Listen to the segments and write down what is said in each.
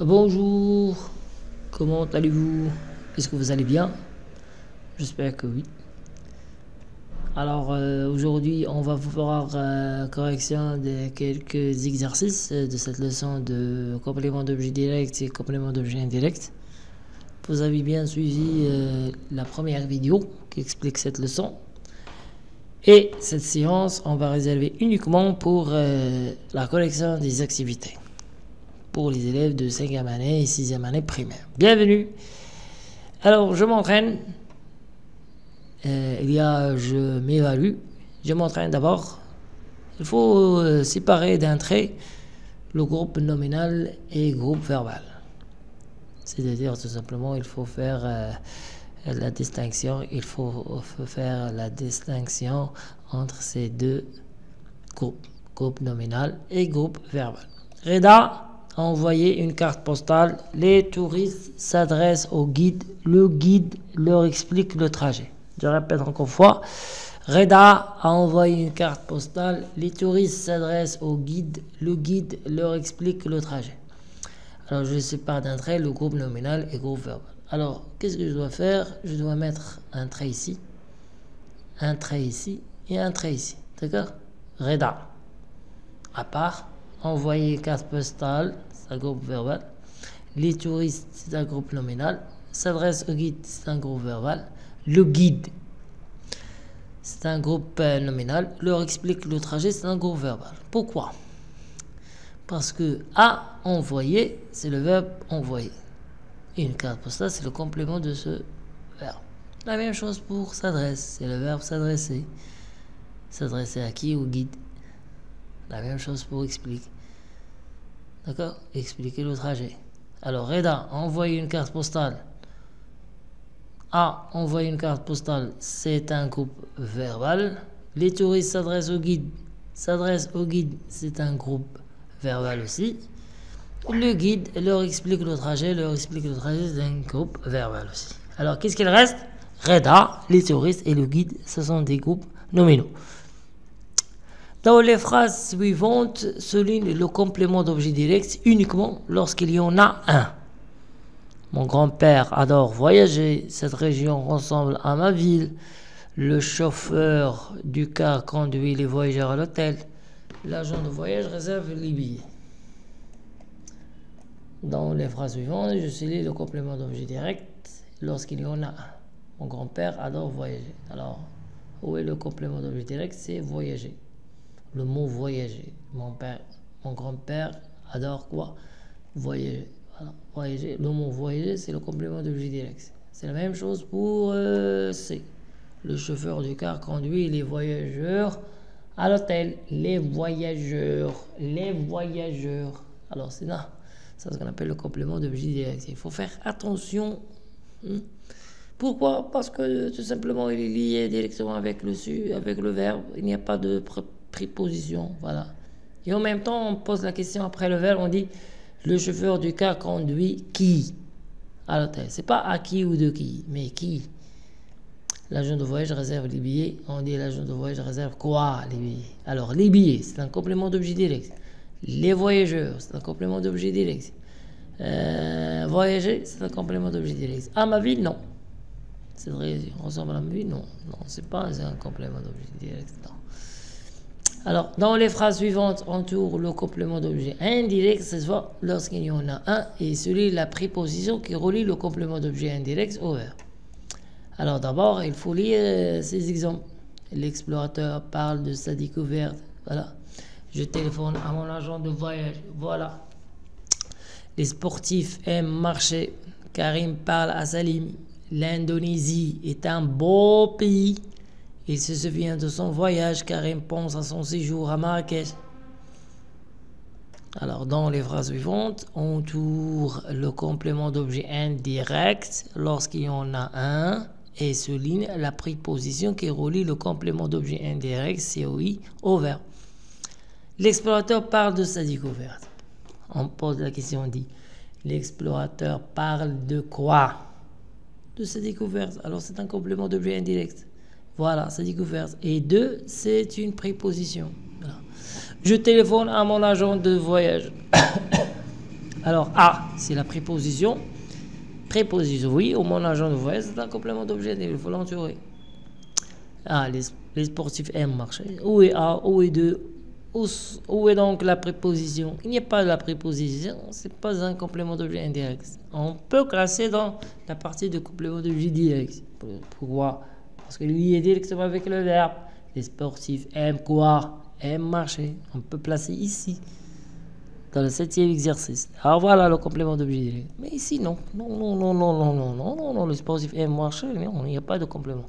Bonjour, comment allez-vous? Est-ce que vous allez bien? J'espère que oui. Alors aujourd'hui on va voir correction de quelques exercices de cette leçon de complément d'objet direct et complément d'objet indirect. Vous avez bien suivi la première vidéo qui explique cette leçon. Et cette séance, on va réserver uniquement pour la correction des activités pour les élèves de 5e année et 6e année primaire. Bienvenue. Alors, je m'entraîne. Je m'évalue. Je m'entraîne d'abord. Il faut séparer d'un trait le groupe nominal et le groupe verbal. C'est-à-dire, tout simplement, il faut faire la distinction, entre ces deux groupes, groupe nominal et groupe verbal. Reda a envoyé une carte postale. Les touristes s'adressent au guide. Le guide leur explique le trajet. Je répète encore une fois. Reda a envoyé une carte postale. Les touristes s'adressent au guide. Le guide leur explique le trajet. Alors, je sépare d'un trait le groupe nominal et le groupe verbal. Alors, qu'est-ce que je dois faire? Je dois mettre un trait ici et un trait ici. D'accord? Reda. À part, envoyer carte postale, c'est un groupe verbal. Les touristes, c'est un groupe nominal. S'adresse au guide, c'est un groupe verbal. Le guide, c'est un groupe nominal. Leur explique le trajet, c'est un groupe verbal. Pourquoi? Parce que à envoyer, c'est le verbe envoyer. Et une carte postale, c'est le complément de ce verbe. La même chose pour s'adresse, c'est le verbe s'adresser. S'adresser à qui? Au guide. La même chose pour explique. D'accord? Expliquer le trajet. Alors, Reda, envoyer une carte postale. A, envoyer une carte postale, c'est un groupe verbal. Les touristes s'adressent au guide. S'adresse au guide, c'est un groupe verbal aussi. Le guide leur explique le trajet, c'est un groupe verbal aussi. Alors, qu'est-ce qu'il reste? Reda, les touristes et le guide, ce sont des groupes nominaux. Dans les phrases suivantes, souligne le complément d'objet direct uniquement lorsqu'il y en a un. Mon grand-père adore voyager, cette région ressemble à ma ville. Le chauffeur du car conduit les voyageurs à l'hôtel. L'agent de voyage réserve les billets. Dans les phrases suivantes, je souligne le complément d'objet direct lorsqu'il y en a un. Mon grand-père adore voyager. Alors, où est le complément d'objet direct? C'est voyager. Le mot voyager. Mon grand-père adore quoi? Voyager. Voilà. Voyager. Le mot voyager, c'est le complément d'objet direct. C'est la même chose pour C. Le chauffeur du car conduit les voyageurs à l'hôtel. Les voyageurs. Alors, c'est là. C'est ce qu'on appelle le complément d'objet direct. Il faut faire attention. Pourquoi? Parce que tout simplement, il est lié directement avec le su, avec le verbe. Il n'y a pas de préposition. Voilà. Et en même temps, on pose la question après le verbe. On dit le chauffeur du car conduit qui à l'hôtel. C'est pas à qui ou de qui, mais qui. L'agent de voyage réserve les billets. On dit l'agent de voyage réserve quoi? Les billets. Alors, les billets, c'est un complément d'objet direct. Les voyageurs, c'est un complément d'objet direct. Voyager, c'est un complément d'objet direct. À ma ville, non. C'est vrai, ressemble à ma ville, non. Non, c'est pas un complément d'objet direct. Non. Alors, dans les phrases suivantes, entoure le complément d'objet indirect, cette fois lorsqu'il y en a un, et celui de la préposition qui relie le complément d'objet indirect au verbe. Alors, d'abord, il faut lire ces exemples. L'explorateur parle de sa découverte. Voilà. Je téléphone à mon agent de voyage. Voilà. Les sportifs aiment marcher. Karim parle à Salim. L'Indonésie est un beau pays. Il se souvient de son voyage. Karim pense à son séjour à Marrakech. Alors, dans les phrases suivantes, on tourne le complément d'objet indirect lorsqu'il y en a un et souligne la préposition qui relie le complément d'objet indirect COI au verbe. L'explorateur parle de sa découverte. On pose la question, on dit l'explorateur parle de quoi? de ces découvertes. Alors, c'est un complément d'objet indirect. Voilà, c'est découverte. Et 2, c'est une préposition. Voilà. Je téléphone à mon agent de voyage. Alors, A, c'est la préposition. Préposition, oui, ou mon agent de voyage, c'est un complément d'objet indirect. Il faut l'entourer. Ah, les sportifs aiment marcher. Où est A, où est 2? Où est donc la préposition? Il n'y a pas de la préposition, ce n'est pas un complément d'objet indirect. On peut classer dans la partie de complément d'objet direct. Pourquoi? Parce que lui est directement avec le verbe. Les sportifs aiment quoi? Aiment marcher. On peut placer ici, dans le 7e exercice. Alors voilà le complément d'objet direct. Mais ici, non. Non, les sportifs aiment marcher, mais il n'y a pas de complément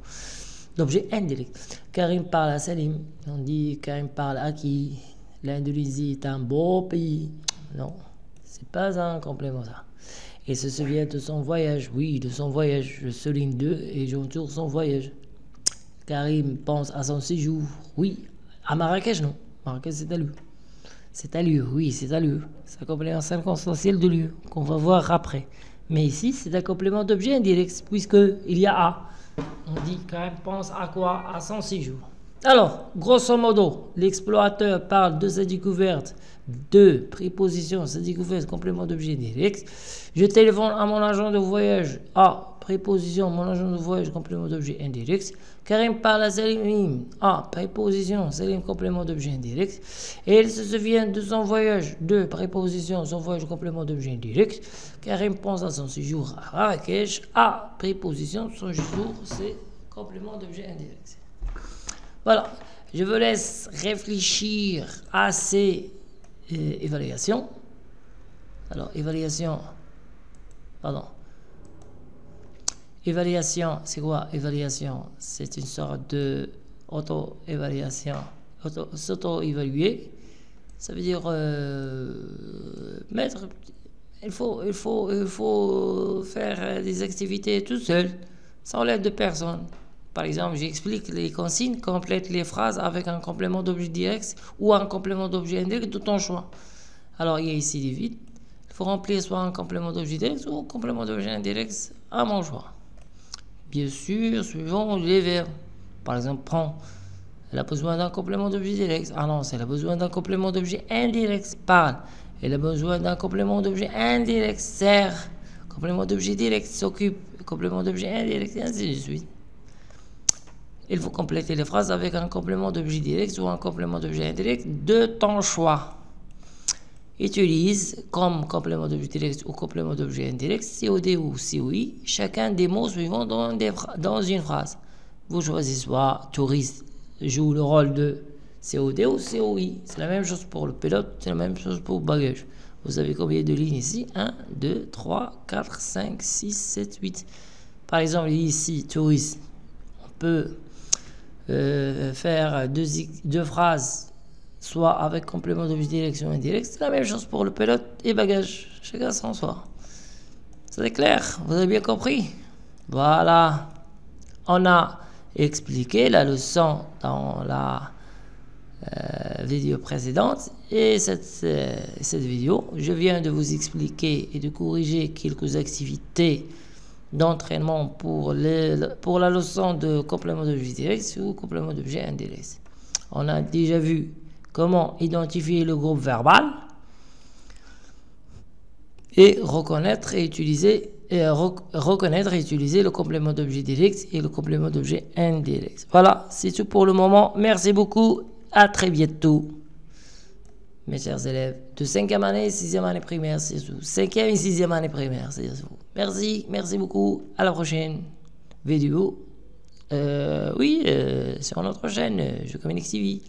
d'objet indirect. Karim parle à Salim. On dit Karim parle à qui? L'Indonésie est un beau pays. Non, c'est pas un complément ça. Et se souvient de son voyage. Oui, de son voyage. Je souligne 2 et j'entoure son voyage. Karim pense à son séjour. Oui, à Marrakech, non. Marrakech, c'est à lieu. C'est à lieu, oui, c'est à lieu. C'est un complément circonstanciel de lieu qu'on va voir après. Mais ici, c'est un complément d'objet indirect puisqu'il y a A. On dit Karim pense à quoi? À son séjour. Alors, grosso modo, l'explorateur parle de sa découverte. 2, préposition, sa découverte, complément d'objet direct. Je téléphone à mon agent de voyage. A, préposition, mon agent de voyage, complément d'objet indirect. Karim parle à Salim. A, préposition, Salim, complément d'objet indirect. Et il se souvient de son voyage. 2, préposition, son voyage, complément d'objet indirect. Karim pense à son séjour à Marrakech. A, préposition, son séjour, c'est complément d'objet indirect. Voilà, je vous laisse réfléchir à ces évaluations. Alors, évaluation, c'est quoi? Évaluation, c'est une sorte de auto-évaluation, s'auto-évaluer. Ça veut dire mettre, il faut faire des activités tout seul, sans l'aide de personne. Par exemple, j'explique les consignes, complète les phrases avec un complément d'objet direct ou un complément d'objet indirect de ton choix. Alors, il y a ici des vides. Il faut remplir soit un complément d'objet direct ou un complément d'objet indirect à mon choix. Bien sûr, suivant les verbes. Par exemple, prends. Elle a besoin d'un complément d'objet direct. Ah non, elle a besoin d'un complément d'objet indirect. Parle. Elle a besoin d'un complément d'objet indirect. Sert. Complément d'objet direct. S'occupe. Complément d'objet indirect. Et ainsi de suite. Il faut compléter les phrases avec un complément d'objet direct ou un complément d'objet indirect de ton choix. Utilise comme complément d'objet direct ou complément d'objet indirect, COD ou COI, chacun des mots suivants dans une phrase. Vous choisissez soit touriste joue le rôle de COD ou COI. C'est la même chose pour le pilote, c'est la même chose pour bagage. Vous avez combien de lignes ici? 1, 2, 3, 4, 5, 6, 7, 8. Par exemple, ici, touriste, on peut faire deux phrases, soit avec complément d'objet direct ou indirect. C'est la même chose pour le pilote et bagage. Chacun son soi. C'est clair? Vous avez bien compris? Voilà. On a expliqué la leçon dans la vidéo précédente. Et cette vidéo, je viens de vous expliquer et de corriger quelques activités d'entraînement pour la leçon de complément d'objet direct ou complément d'objet indirect. On a déjà vu comment identifier le groupe verbal et reconnaître et utiliser le complément d'objet direct et le complément d'objet indirect. Voilà, c'est tout pour le moment. Merci beaucoup, à très bientôt. Mes chers élèves de 5e année et 6e année primaire, c'est tout. 5e et 6e année primaire, c'est tout. Merci, merci beaucoup. À la prochaine vidéo. Sur notre chaîne Je communique TV.